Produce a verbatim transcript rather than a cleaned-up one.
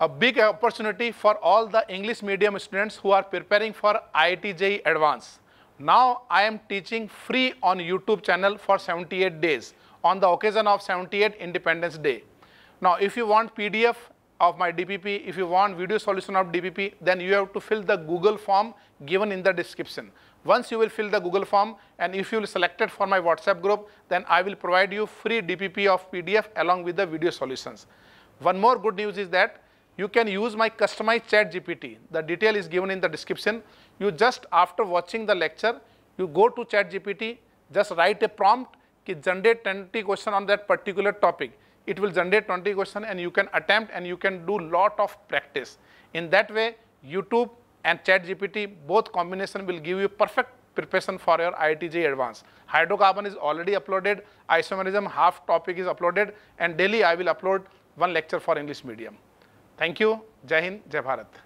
a big opportunity for all the English medium students who are preparing for I I T J E E Advanced. Now I am teaching free on YouTube channel for seventy-eight days on the occasion of seventy-eight Independence Day. Now if you want P D F of my D P P, if you want video solution of D P P, then you have to fill the Google form given in the description. Once you will fill the Google form and if you will select it for my WhatsApp group, then I will provide you free D P P of P D F along with the video solutions. One more good news is that you can use my customized ChatGPT. The detail is given in the description. You just after watching the lecture, you go to ChatGPT, just write a prompt, ki generate twenty questions on that particular topic. It will generate twenty questions and you can attempt and you can do lot of practice. In that way, YouTube and ChatGPT, both combination will give you perfect preparation for your I I T J E E Advanced. Hydrocarbon is already uploaded, isomerism half topic is uploaded, and daily I will upload one lecture for English medium. Thank you. Jai Hind, Jai Bharat.